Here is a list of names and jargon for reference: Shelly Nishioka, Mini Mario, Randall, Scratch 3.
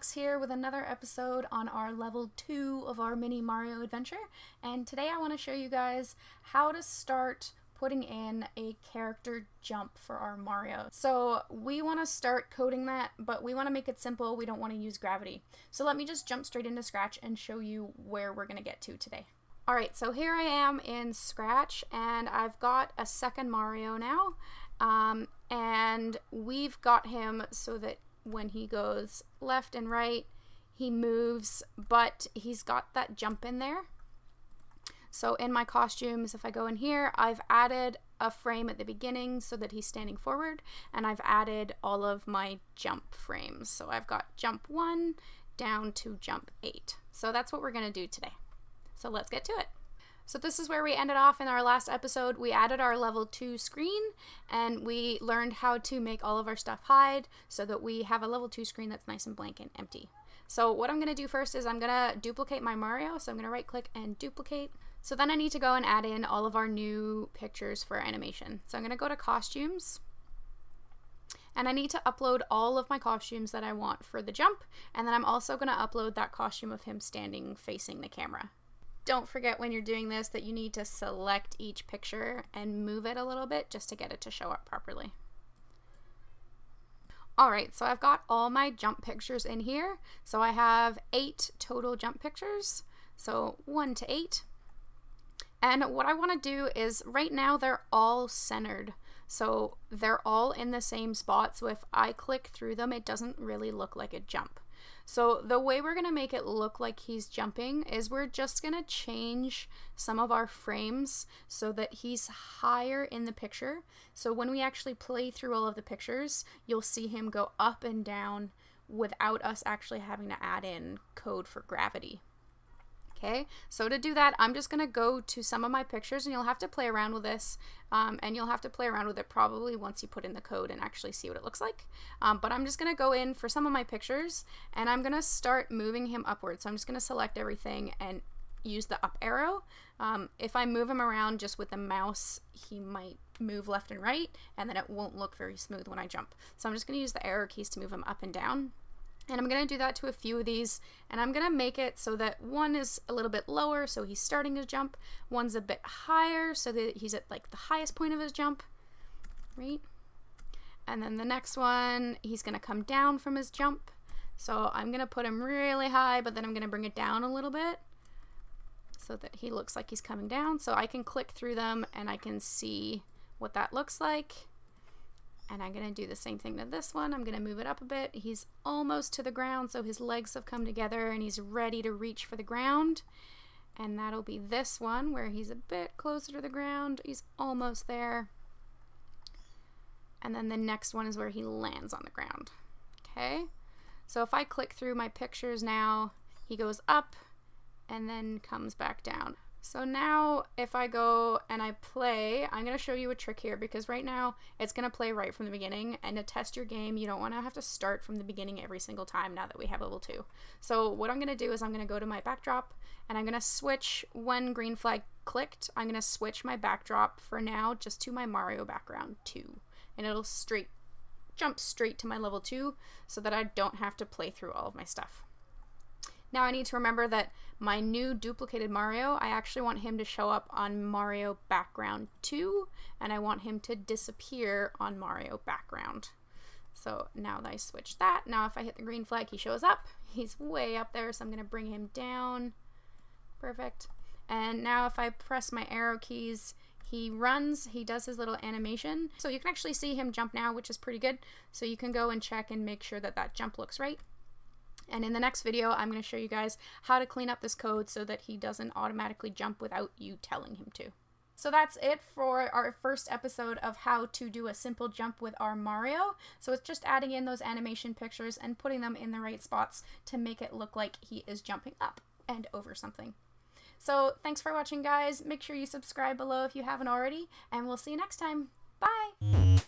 Fox here with another episode on our level 2 of our Mini Mario adventure, and today I want to show you guys how to start putting in a character jump for our Mario. So we want to start coding that, but we want to make it simple. We don't want to use gravity. So let me just jump straight into Scratch and show you where we're going to get to today. Alright, so here I am in Scratch, and I've got a second Mario now, and we've got him so that when he goes left and right, he moves, but he's got that jump in there. So in my costumes, if I go in here, I've added a frame at the beginning so that he's standing forward, and I've added all of my jump frames. So I've got jump 1 down to jump 8. So that's what we're going to do today. So let's get to it. So this is where we ended off in our last episode. We added our level 2 screen, and we learned how to make all of our stuff hide so that we have a level 2 screen that's nice and blank and empty. So what I'm going to do first is I'm going to duplicate my Mario. So I'm going to right click and duplicate. So then I need to go and add in all of our new pictures for animation. So I'm going to go to costumes, and I need to upload all of my costumes that I want for the jump. And then I'm also going to upload that costume of him standing facing the camera. Don't forget when you're doing this that you need to select each picture and move it a little bit just to get it to show up properly. Alright, so I've got all my jump pictures in here. So I have 8 total jump pictures, so 1 to 8. And what I want to do is, right now they're all centered. So they're all in the same spot, so if I click through them, it doesn't really look like a jump. So the way we're going to make it look like he's jumping is we're just going to change some of our frames so that he's higher in the picture. So when we actually play through all of the pictures, you'll see him go up and down without us actually having to add in code for gravity. Okay, so to do that, I'm just going to go to some of my pictures, and you'll have to play around with this, and you'll have to play around with it probably once you put in the code and actually see what it looks like. But I'm just going to go in for some of my pictures, and I'm going to start moving him upwards. So I'm just going to select everything and use the up arrow. If I move him around just with the mouse, he might move left and right, and then it won't look very smooth when I jump. So I'm just going to use the arrow keys to move him up and down. And I'm going to do that to a few of these, and I'm going to make it so that one is a little bit lower, so he's starting his jump. One's a bit higher, so that he's at like the highest point of his jump, right? And then the next one, he's going to come down from his jump. So I'm going to put him really high, but then I'm going to bring it down a little bit so that he looks like he's coming down. So I can click through them, and I can see what that looks like. And I'm going to do the same thing to this one. I'm going to move it up a bit. He's almost to the ground, so his legs have come together and he's ready to reach for the ground. And that'll be this one where he's a bit closer to the ground. He's almost there. And then the next one is where he lands on the ground. Okay? So if I click through my pictures now, he goes up and then comes back down. So now if I go and I play, I'm going to show you a trick here, because right now it's going to play right from the beginning, and to test your game you don't want to have to start from the beginning every single time now that we have level 2. So what I'm going to do is I'm going to go to my backdrop, and I'm going to switch when green flag clicked. I'm going to switch my backdrop for now just to my Mario background 2, and it'll jump straight to my level 2 so that I don't have to play through all of my stuff. Now I need to remember that my new duplicated Mario, I actually want him to show up on Mario Background 2, and I want him to disappear on Mario Background. So now that I switched that, now if I hit the green flag, he shows up. He's way up there, so I'm going to bring him down. Perfect. And now if I press my arrow keys, he runs, he does his little animation. So you can actually see him jump now, which is pretty good. So you can go and check and make sure that that jump looks right. And in the next video, I'm going to show you guys how to clean up this code so that he doesn't automatically jump without you telling him to. So that's it for our first episode of how to do a simple jump with our Mario. So it's just adding in those animation pictures and putting them in the right spots to make it look like he is jumping up and over something. So thanks for watching, guys. Make sure you subscribe below if you haven't already, and we'll see you next time. Bye!